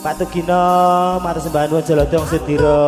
Pak Tugino, matur sembah nuwun Jaladong Sedira.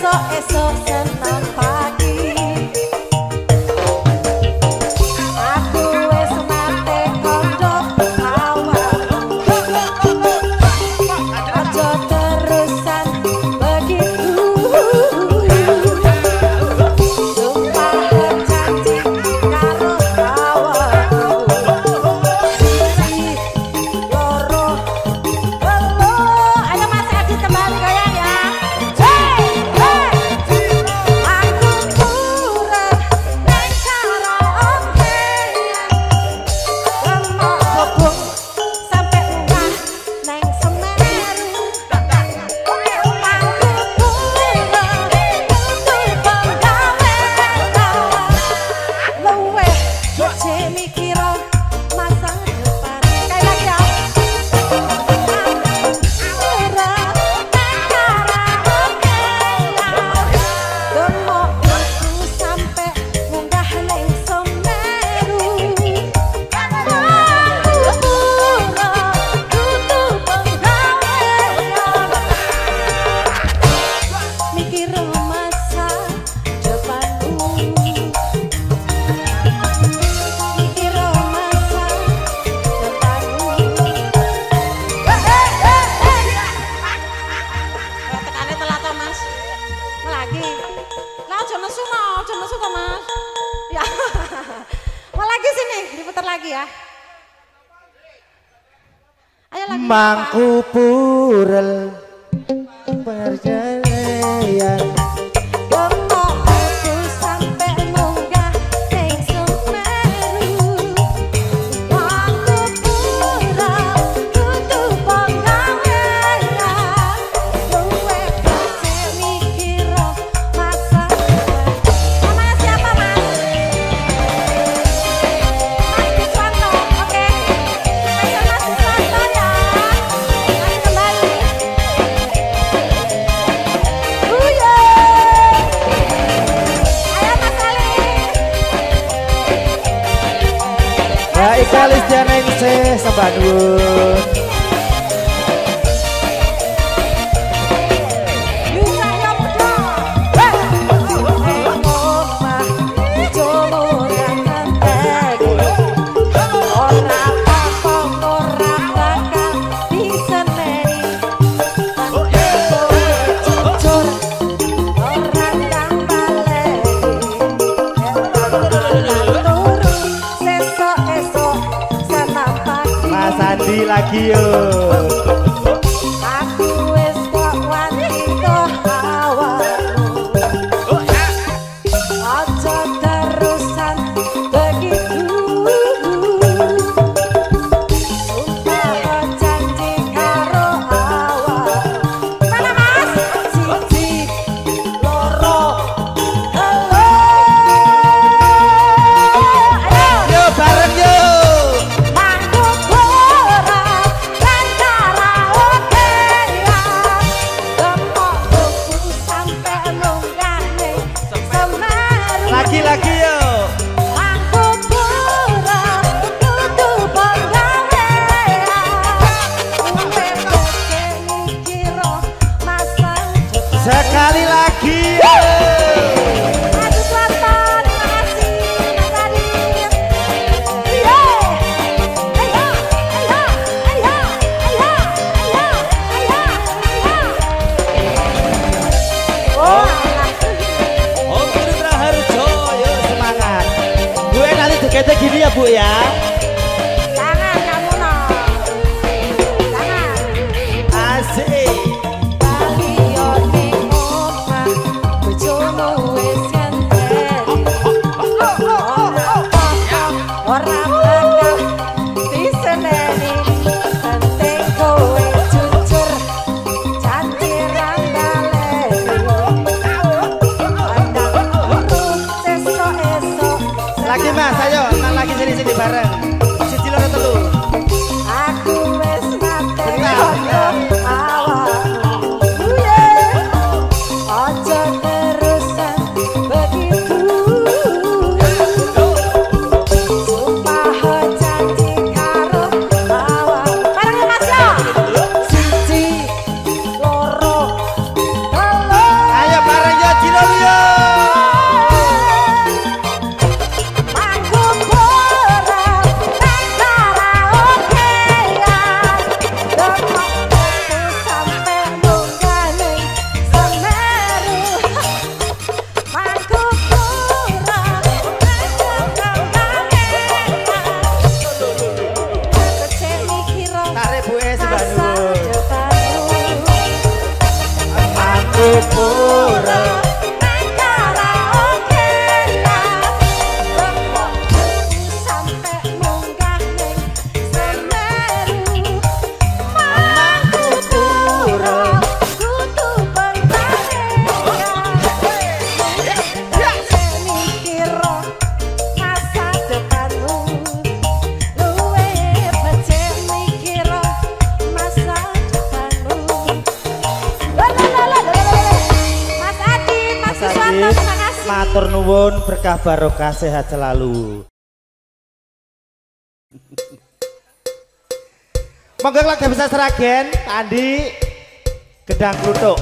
esok-esok senang pagi. Aku wes mate kondo awal. Ojo terusan begitu. Sumpah berjanji karo awal. Si loro belo. Ayo Mas Adi kembali goyang ya. Mangku purel perjalanan demok aku sampai munggah ning Semeru. Mangku purel kudu pangawéna luwe kece mikir masa sama siapa Mas? Mas Kiswanto, oke. Mas Kiswanto ya. Kalis jeneng se sabanun. Lagi yo. Aku wis kok wani kok awakmu. Ojo terusan begitu. Sumpah janji karo awak. Mana Mas? Siji loro telu. Ayo yo bareng yo. Mangku pura dan karaoke ya. Demokku sampai lunggah ning Semeru. Lagi-lagi yo. Mangku pura kudu panggawe ya. Luwe kece mikir masa depan. Sekali lagi yo. Mas Suwanto, terima kasih Mas Adit. Iya, ayo, ayo, ayo, ayo, ayo, ayo, ayo. Oh, Om Putra Harjo, yo semangat. Gue nanti deketnya gini ya Bu ya. tangan kamu no, tangan. Asik. Tapi yo ning omah bojomu wis ngenteni. Ora apa-apa, ora bakal diseneni. Penting kowe jujur, janji ra baleni. Pandang aku sesok-esok. Lagi Mas, ayo, lagi sini-sini bareng. Nggih, matur nuwun, berkah barokah, sehat selalu. Monggo lagi bisa Sragen, Andi Gedhang Klutuk.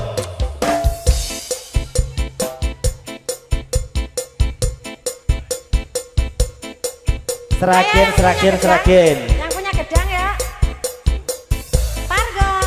Sragen, Sragen, Sragen. Yang punya Gedhang ya. Pargoy.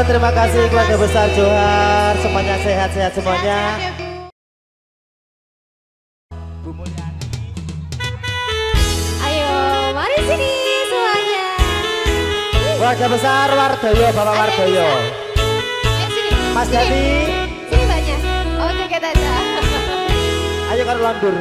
Bu, terima kasih keluarga besar Johar, semuanya sehat-sehat semuanya. Ayo, mari sini semuanya. Keluarga besar Wardoyo, Bapak Wardoyo. Mas Dani. Sini banyak. Oke, kita aja. Ayo karo landur.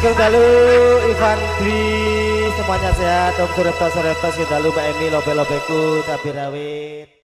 Sugeng dalu Ivan Dwi, semuanya sehat. Om Surepto Surepto Sugeng dalu Mbak Emi, lobe-lobeku cabai rawit.